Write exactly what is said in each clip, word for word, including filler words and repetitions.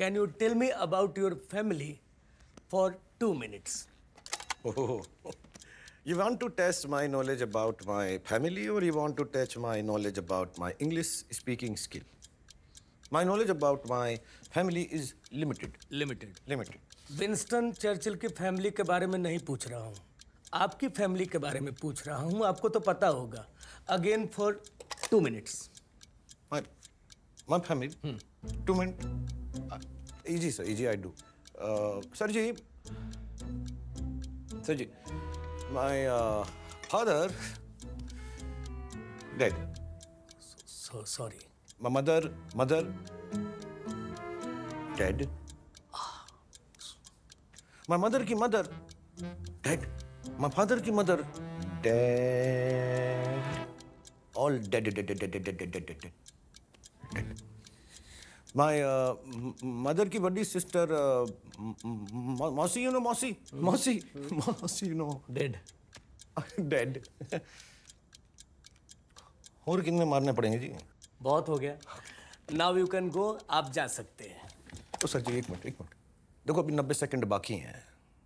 Can you tell me about your family for two minutes? Oh, you want to test my knowledge about my family, or you want to test my knowledge about my English speaking skill? My knowledge about my family is limited. Limited. Limited. Winston Churchill की family के बारे में नहीं पूछ रहा हूँ. आपकी family के बारे में पूछ रहा हूँ. आपको तो पता होगा. Again for two minutes. My, my family. Hmm. Two minutes. Uh, easy sir. Easy I do. Uh, sir ji. Sir ji. My uh, father dead. So, so sorry. My mother, mother dead. Ah. My mother ki mother dead. My father ki mother dead. All dead, dead, dead, dead, dead, dead, dead, dead. dead. My uh, mother ki buddy sister uh, Moussi, you know Moussi, mm. Moussi, mm. Moussi, you know dead, dead. और कितने मारने पड़ेंगे जी? बहुत हो गया. Now you can go. आप जा सकते हैं. तो सर जी एक मिनट, एक मिनट. देखो अभी नब्बे सेकंड बाकी हैं.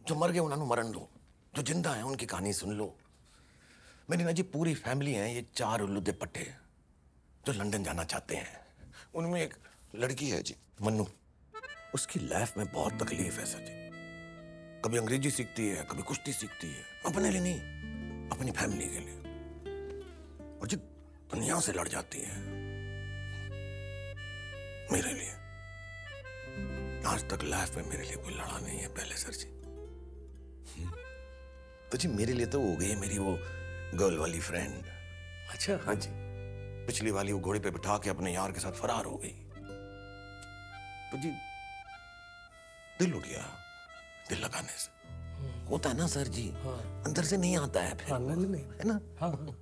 जो मर गए उन्हें मरन दो. जो जिंदा हैं उनकी कहानी सुन लो. मेरी ना जी पूरी फैमिली है ये चार उल्लू दे पट्टे जो लंदन जाना चाहते हैं. उनमें एक लड़की है जी मन्नू. उसकी लाइफ में बहुत तकलीफ है सर जी. कभी अंग्रेजी सीखती है, कभी कुश्ती सीखती है. अपने लिए नहीं, अपनी फैमिली के लिए. और जी दुनिया से लड़ जाती है मेरे लिए. आज तक लाइफ में मेरे लिए कोई लड़ा नहीं है पहले सर जी. तो जी मेरे लिए तो हो गई है मेरी वो गर्ल वाली फ्रेंड. अच्छा. हाँ जी. पिछली वाली वो घोड़े पे बिठा के अपने यार के साथ फरार हो गई. तो जी दिल उठ गया. दिल लगाने से होता है ना सर जी. हाँ. अंदर से नहीं आता है फिर. हाँ, नहीं, नहीं. है ना. हाँ, हाँ.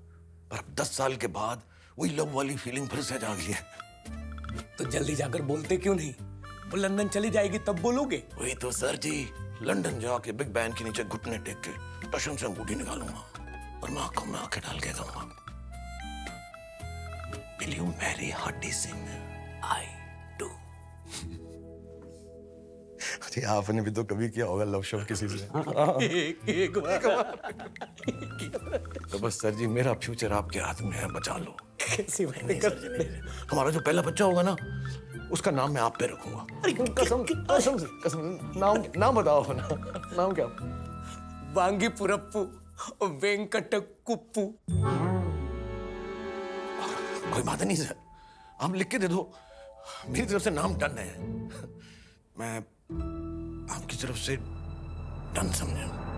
पर अब दस साल के बाद वही लव वाली फीलिंग फिर से जागी है. तो जल्दी जाकर बोलते क्यों नहीं? वो लंदन चली जाएगी तब बोलोगे. वही तो सर जी. लंदन जाके बिग बैंड के नीचे घुटने टेक के टशन से अंगूठी निकालूंगा और मैं आंखों में आंखें डाल के कहूंगा, will you marry Hardy Singh? I do. अरे आपने भी तो कभी किया होगा लव शॉट किसी से. एक एक बार. तो बस सर जी मेरा फ्यूचर आपके हाथ में है, बचा लो. कैसी बातें कर रहे हैं? हमारा जो पहला बच्चा होगा ना उसका नाम मैं आप पे रखूंगा. अरे कसम कसम कसम. नाम नाम बताओ ना. नाम क्या? वांगी पुरप्पू और वेंकट कुप्पू. कोई बात नहीं सर. आप लिख के दे दो. मेरी तरफ से नाम डन है. मैं आपकी तरफ से डन समझा.